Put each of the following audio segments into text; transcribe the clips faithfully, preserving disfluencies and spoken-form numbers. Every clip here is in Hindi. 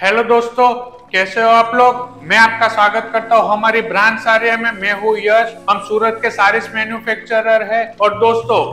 हेलो दोस्तों, कैसे हो आप लोग। मैं आपका स्वागत करता हूँ हमारी ब्रांच सारिया में। मैं हूँ यश, हम सूरत के सारीस मैन्युफैक्चरर है। और दोस्तों,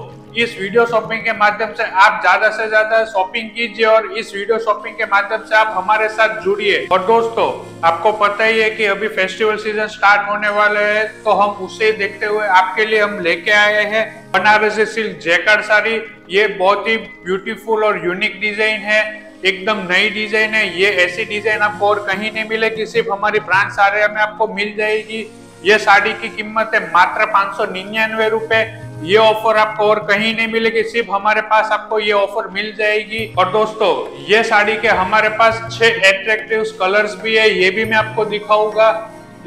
इस वीडियो शॉपिंग के माध्यम से आप ज्यादा से ज्यादा शॉपिंग कीजिए और इस वीडियो शॉपिंग के माध्यम से आप हमारे साथ जुड़िए। और दोस्तों, आपको पता ही है कि अभी फेस्टिवल सीजन स्टार्ट होने वाले हैं, तो हम उसे देखते हुए आपके लिए हम लेके आए हैं बनारसी सिल्क जैकार्ड साड़ी। ये बहुत ही ब्यूटीफुल और यूनिक डिजाइन है, एकदम नई डिजाइन है। ये ऐसी डिजाइन आपको और कहीं नहीं मिलेगी, सिर्फ हमारी ब्रांच साड़िया में आपको मिल जाएगी। ये साड़ी की कीमत है मात्र पाँच सौ निन्यानवे रुपए। ये ऑफर आपको और कहीं नहीं मिलेगी, सिर्फ हमारे पास आपको ये ऑफर मिल जाएगी। और दोस्तों, ये साड़ी के हमारे पास छह एट्रैक्टिव कलर्स भी है, ये भी मैं आपको दिखाऊंगा,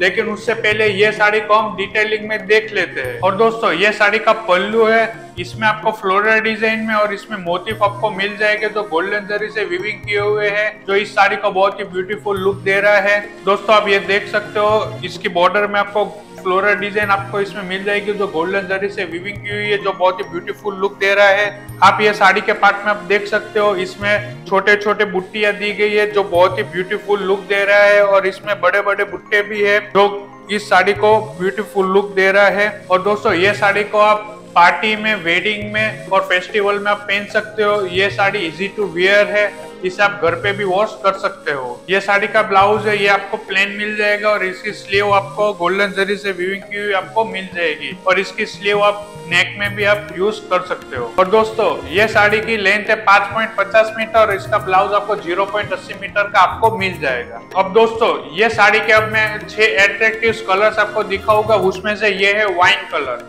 लेकिन उससे पहले ये साड़ी को हम डिटेलिंग में देख लेते हैं। और दोस्तों, ये साड़ी का पल्लू है, इसमें आपको फ्लोरल डिजाइन में और इसमें मोटिफ आपको मिल जाएंगे, जो गोल्डन जरी से वीविंग किए हुए हैं, जो इस साड़ी को बहुत ही ब्यूटीफुल लुक दे रहा है। दोस्तों, आप ये देख सकते हो, इसकी बॉर्डर में आपको फ्लोरल डिजाइन आपको इसमें मिल जाएगी, जो गोल्डन जरी से वीविंग की हुई है, जो बहुत ही ब्यूटीफुल लुक दे रहा है। आप ये साड़ी के पार्ट में आप देख सकते हो, इसमें छोटे छोटे बुट्टियां दी गई है, जो बहुत ही ब्यूटीफुल लुक दे रहा है, और इसमें बड़े बड़े बुट्टे भी है, जो इस साड़ी को ब्यूटीफुल लुक दे रहा है। और दोस्तों, ये साड़ी को आप पार्टी में, वेडिंग में और फेस्टिवल में आप पहन सकते हो। ये साड़ी इजी टू वियर है, इसे आप घर पे भी वॉश कर सकते हो। ये साड़ी का ब्लाउज है, ये आपको प्लेन मिल जाएगा, और इसकी स्लीव आपको गोल्डन जरी से वीविंग की हुई आपको मिल जाएगी, और इसकी स्लीव आप नेक में भी आप यूज कर सकते हो। और दोस्तों, ये साड़ी की लेंथ है पाँच पॉइंट पचास मीटर और इसका ब्लाउज आपको ज़ीरो पॉइंट अस्सी मीटर का आपको मिल जाएगा। अब दोस्तों, ये साड़ी के अब मैं छह एट्रेक्टिव कलर्स आपको दिखाऊंगा, उसमें से ये है वाइन कलर,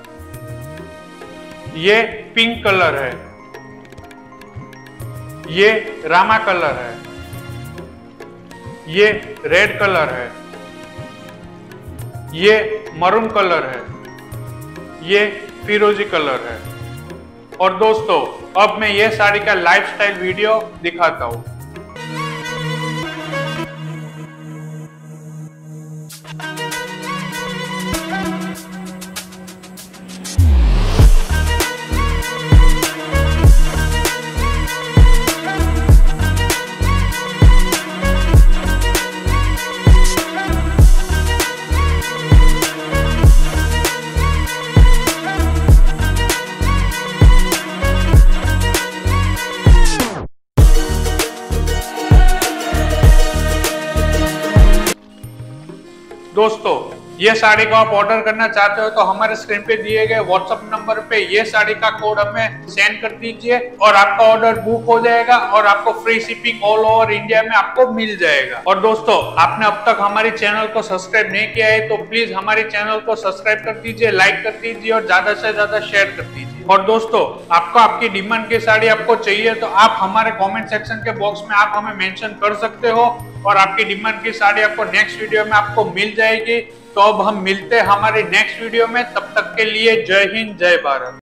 ये पिंक कलर है, ये रामा कलर है, ये रेड कलर है, ये मरून कलर है, ये फिरोजी कलर है। और दोस्तों, अब मैं ये साड़ी का लाइफस्टाइल वीडियो दिखाता हूँ। दोस्तों, ये साड़ी को आप ऑर्डर करना चाहते हो तो हमारे स्क्रीन पे दिए गए व्हाट्सएप नंबर पे ये साड़ी का कोड हमें सेंड कर दीजिए और आपका ऑर्डर बुक हो जाएगा और आपको free shipping all over India में आपको मिल जाएगा। और दोस्तों, आपने अब तक हमारे चैनल को सब्सक्राइब नहीं किया है तो प्लीज हमारे चैनल को सब्सक्राइब कर दीजिए, लाइक कर दीजिए और ज्यादा से ज्यादा शेयर कर दीजिए। और दोस्तों, आपको आपकी डिमांड की साड़ी आपको चाहिए तो आप हमारे कमेंट सेक्शन के बॉक्स में आप हमें मेंशन कर सकते हो और आपकी डिमांड की साड़ी आपको नेक्स्ट वीडियो में आपको मिल जाएगी। तो अब हम मिलते हैं हमारे नेक्स्ट वीडियो में, तब तक के लिए जय हिंद, जय भारत।